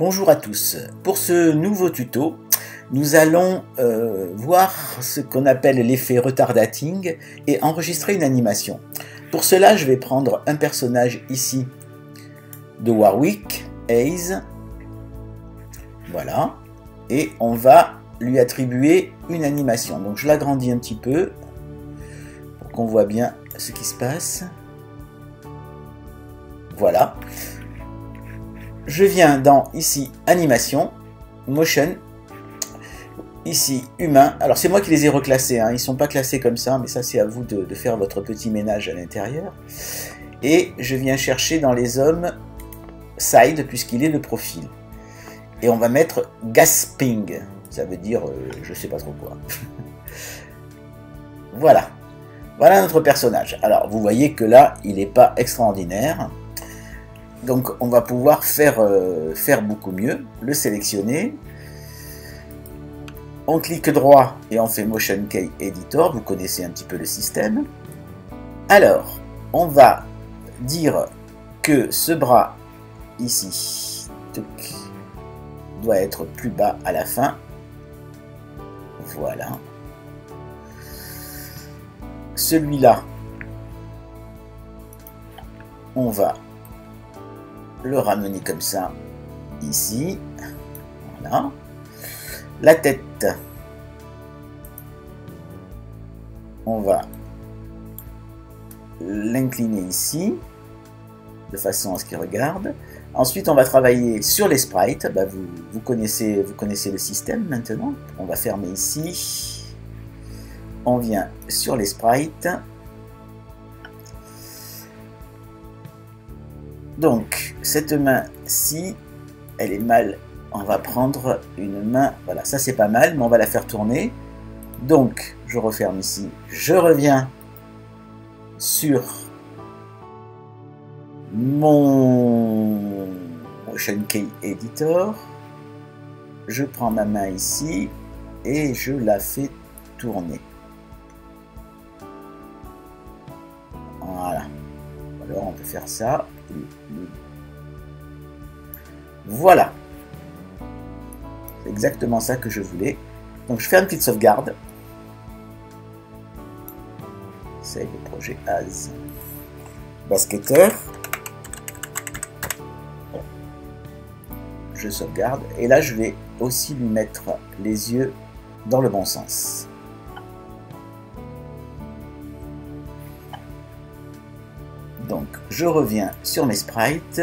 Bonjour à tous. Pour ce nouveau tuto, nous allons voir ce qu'on appelle l'effet retardating et enregistrer une animation. Pour cela, je vais prendre un personnage ici de Warwick, Aze. Voilà. Et on va lui attribuer une animation. Donc je l'agrandis un petit peu pour qu'on voit bien ce qui se passe. Voilà. Je viens dans ici animation, motion, ici humain. Alors c'est moi qui les ai reclassés, hein. Ils ne sont pas classés comme ça, mais ça c'est à vous de faire votre petit ménage à l'intérieur. Et je viens chercher dans les hommes side puisqu'il est de profil. Et on va mettre Gasping, ça veut dire je sais pas trop quoi. Voilà, voilà notre personnage. Alors vous voyez que là il n'est pas extraordinaire. Donc on va pouvoir faire beaucoup mieux, le sélectionner, on clique droit et on fait Motion Key Editor, vous connaissez un petit peu le système. Alors on va dire que ce bras ici doit être plus bas à la fin, voilà, celui-là on va le ramener comme ça, ici, voilà, la tête, on va l'incliner ici, de façon à ce qu'il regarde, ensuite on va travailler sur les sprites, bah, vous connaissez le système maintenant, on va fermer ici, on vient sur les sprites, donc cette main-ci, elle est mal, on va prendre une main, voilà, ça c'est pas mal, mais on va la faire tourner, donc je referme ici, je reviens sur mon Motion Key Editor, je prends ma main ici, et je la fais tourner, voilà, alors on peut faire ça, voilà, c'est exactement ça que je voulais. Donc je fais une petite sauvegarde. C'est le projet Aze. Basketter. Je sauvegarde. Et là je vais aussi lui mettre les yeux dans le bon sens. Donc je reviens sur mes sprites.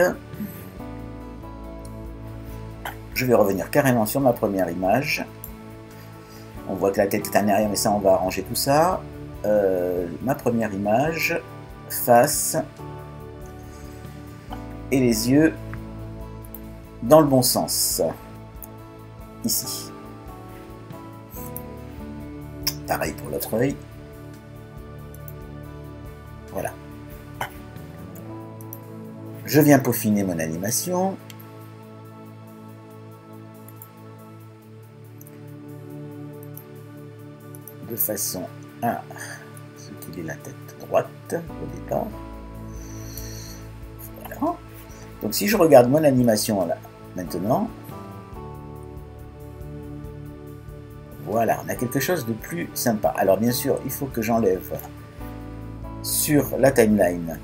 Je vais revenir carrément sur ma première image. On voit que la tête est en arrière, mais ça on va arranger tout ça. Ma première image, face et les yeux dans le bon sens. Ici. Pareil pour l'autre œil. Voilà. Je viens peaufiner mon animation. De façon à ce qu'il ait la tête droite au départ. Voilà. Donc si je regarde mon animation là maintenant. Voilà, on a quelque chose de plus sympa. Alors bien sûr, il faut que j'enlève sur la timeline.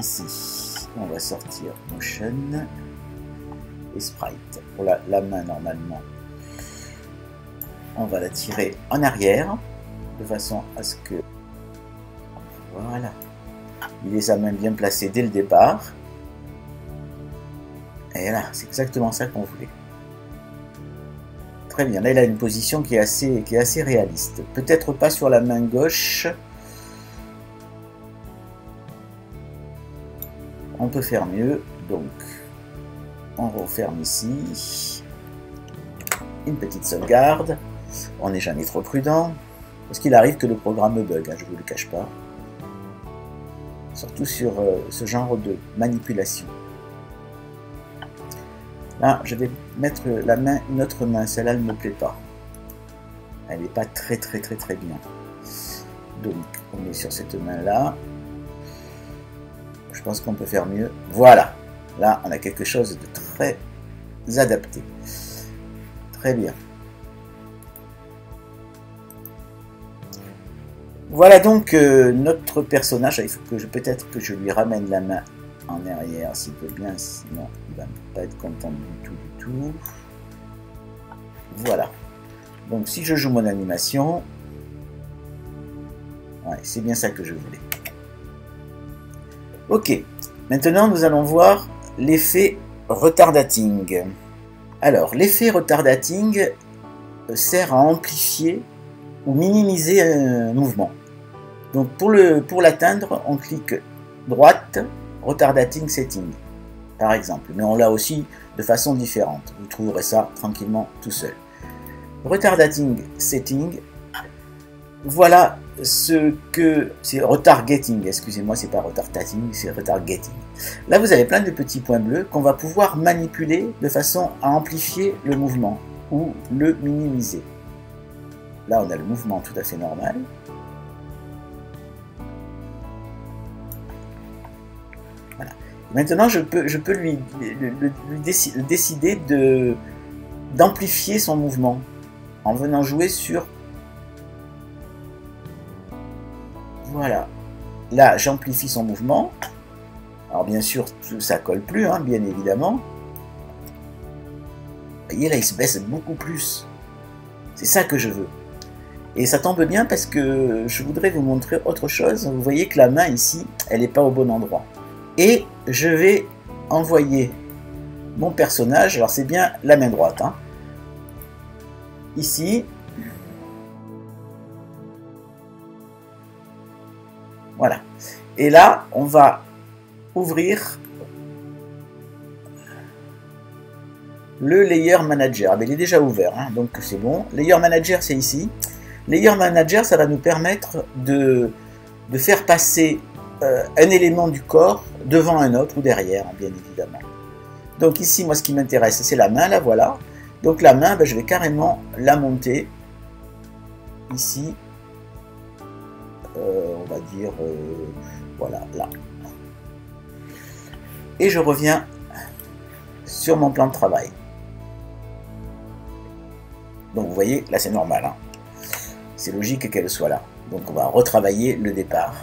Ici, on va sortir Motion et Sprite. Pour la main, normalement, on va la tirer en arrière, de façon à ce que... Voilà. Il est sa main bien placée dès le départ. Et là, c'est exactement ça qu'on voulait. prévenir. Là, il a une position qui est assez réaliste. Peut-être pas sur la main gauche. On peut faire mieux. Donc, on referme ici. Une petite sauvegarde. On n'est jamais trop prudent. Parce qu'il arrive que le programme me bug, hein, je ne vous le cache pas. Surtout sur ce genre de manipulation. Là, je vais mettre la main, une autre main. Celle-là, elle ne me plaît pas. Elle n'est pas très bien. Donc, on est sur cette main-là. Je pense qu'on peut faire mieux. Voilà. Là, on a quelque chose de très adapté. Très bien. Voilà donc notre personnage. Il faut que peut-être que je lui ramène la main en arrière s'il veut bien, sinon il va pas être content du tout. Voilà. Donc si je joue mon animation, ouais, c'est bien ça que je voulais. Ok. Maintenant nous allons voir l'effet retardating. Alors l'effet retardating sert à amplifier ou minimiser un mouvement. Donc pour l'atteindre, on clique droite, retardating setting, par exemple. Mais on l'a aussi de façon différente. Vous trouverez ça tranquillement tout seul. Retardating setting, voilà ce que... C'est retargeting, excusez-moi, c'est pas retardating, c'est retargeting. Là, vous avez plein de petits points bleus qu'on va pouvoir manipuler de façon à amplifier le mouvement ou le minimiser. Là, on a le mouvement tout à fait normal. Voilà. Maintenant, je peux lui décider d'amplifier son mouvement en venant jouer sur... Voilà. Là, j'amplifie son mouvement. Alors, bien sûr, tout ça colle plus, hein, bien évidemment. Vous voyez, là, il se baisse beaucoup plus. C'est ça que je veux. Et ça tombe bien parce que je voudrais vous montrer autre chose. Vous voyez que la main ici, elle n'est pas au bon endroit. Et je vais envoyer mon personnage. Alors c'est bien la main droite. Hein. Ici. Voilà. Et là, on va ouvrir le Layer Manager. Ah, mais il est déjà ouvert, hein, donc c'est bon. Layer Manager, c'est ici. Layer Manager, ça va nous permettre de faire passer un élément du corps devant un autre ou derrière, bien évidemment. Donc ici, moi, ce qui m'intéresse, c'est la main, là, voilà. Donc la main, ben, je vais carrément la monter. Ici, on va dire, voilà, là. Et je reviens sur mon plan de travail. Donc vous voyez, là, c'est normal, hein. C'est logique qu'elle soit là. Donc on va retravailler le départ.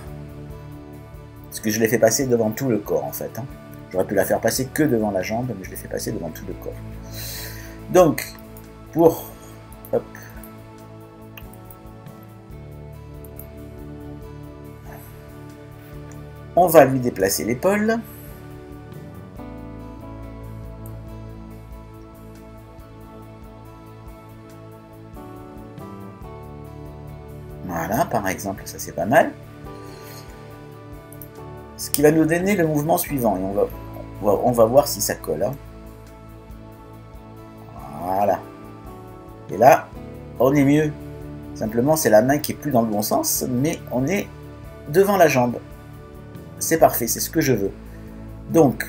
Parce que je l'ai fait passer devant tout le corps en fait. Hein. J'aurais pu la faire passer que devant la jambe, mais je l'ai fait passer devant tout le corps. Donc, pour... Hop. On va lui déplacer l'épaule. Voilà, par exemple, ça c'est pas mal. Ce qui va nous donner le mouvement suivant. Et on va voir si ça colle. Hein. Voilà. Et là, on est mieux. Simplement, c'est la main qui est plus dans le bon sens, mais on est devant la jambe. C'est parfait, c'est ce que je veux. Donc,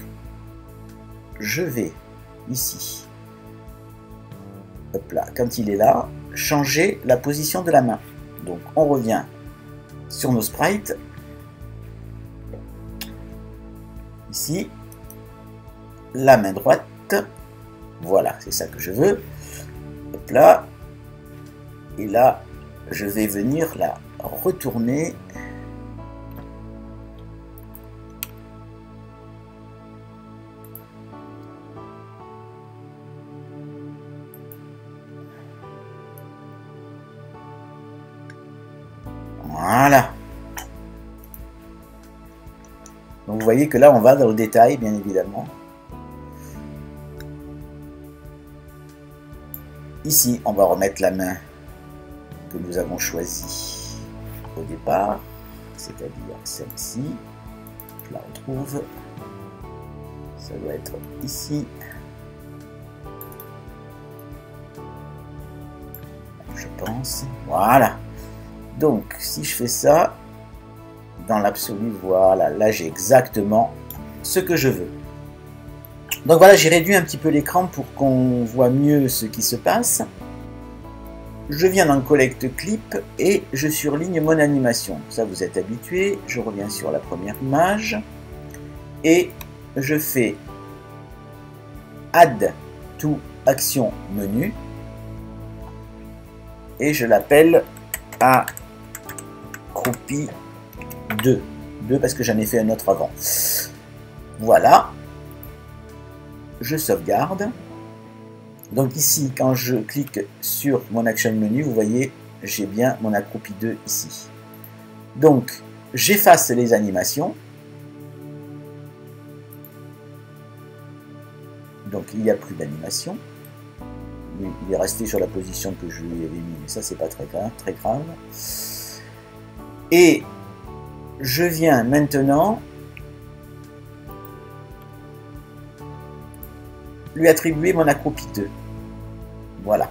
je vais ici. Hop là, quand il est là, changer la position de la main. Donc on revient sur nos sprites, ici, la main droite, voilà, c'est ça que je veux, hop là, et là, je vais venir la retourner, voilà. Donc vous voyez que là on va dans le détail bien évidemment. Ici, on va remettre la main que nous avons choisie au départ, c'est-à-dire celle-ci. Je la retrouve. Ça doit être ici. Je pense. Voilà. Donc, si je fais ça, dans l'absolu, voilà, là j'ai exactement ce que je veux. Donc voilà, j'ai réduit un petit peu l'écran pour qu'on voit mieux ce qui se passe. Je viens dans le collecte clip et je surligne mon animation. Ça, vous êtes habitué. Je reviens sur la première image et je fais Add to Action Menu et je l'appelle accroupi 2. 2 parce que j'en ai fait un autre avant. Voilà. Je sauvegarde. Donc ici, quand je clique sur mon action menu, vous voyez, j'ai bien mon accroupi 2 ici. Donc, j'efface les animations. Donc, il n'y a plus d'animation. Il est resté sur la position que je lui avais mis, mais ça, c'est pas très grave, très grave. Et je viens maintenant lui attribuer mon accroupi 2. Voilà.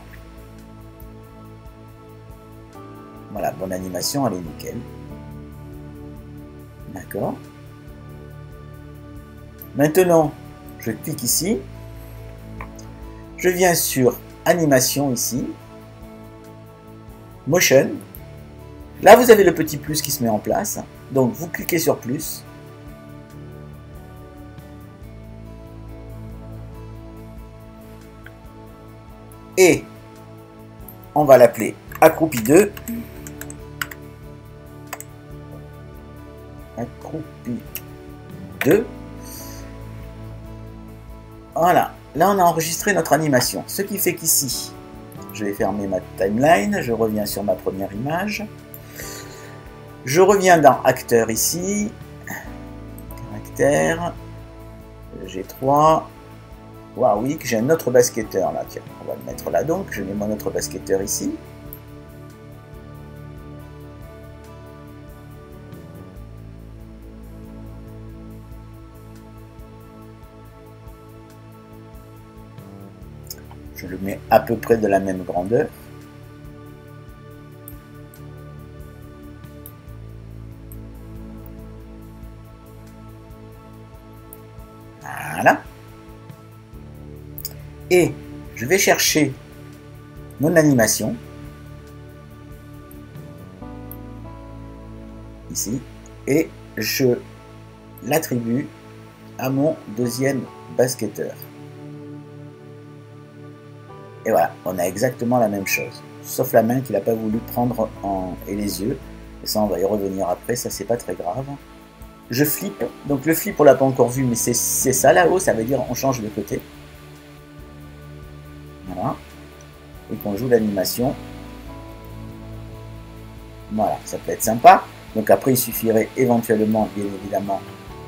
Voilà, mon animation, elle est nickel. D'accord. Maintenant, je clique ici. Je viens sur Animation ici. Motion. Là, vous avez le petit plus qui se met en place. Donc, vous cliquez sur plus. Et on va l'appeler accroupi 2. Accroupi 2. Voilà. Là, on a enregistré notre animation. Ce qui fait qu'ici, je vais fermer ma timeline. Je reviens sur ma première image. Je reviens dans Acteur ici. Caractère. G3. Warwick, j'ai un autre basketteur là, tiens, on va le mettre là donc, je mets mon autre basketteur ici. Je le mets à peu près de la même grandeur. Voilà. Et je vais chercher mon animation, ici, et je l'attribue à mon deuxième basketteur. Et voilà, on a exactement la même chose, sauf la main qu'il n'a pas voulu prendre et les yeux. Et ça, on va y revenir après, ça c'est pas très grave. Je flippe, donc le flip on l'a pas encore vu, mais c'est ça là-haut, ça veut dire on change de côté. Et qu'on joue l'animation. Voilà, ça peut être sympa. Donc après, il suffirait éventuellement, bien évidemment,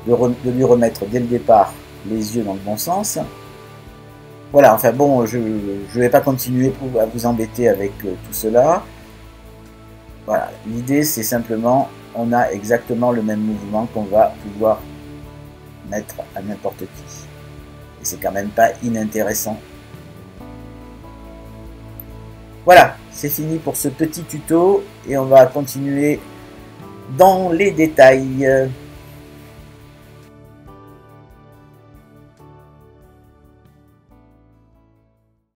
de lui remettre dès le départ les yeux dans le bon sens. Voilà, enfin bon, je ne vais pas continuer à vous embêter avec tout cela. Voilà, l'idée c'est simplement, on a exactement le même mouvement qu'on va pouvoir mettre à n'importe qui. Et c'est quand même pas inintéressant. Voilà, c'est fini pour ce petit tuto et on va continuer dans les détails.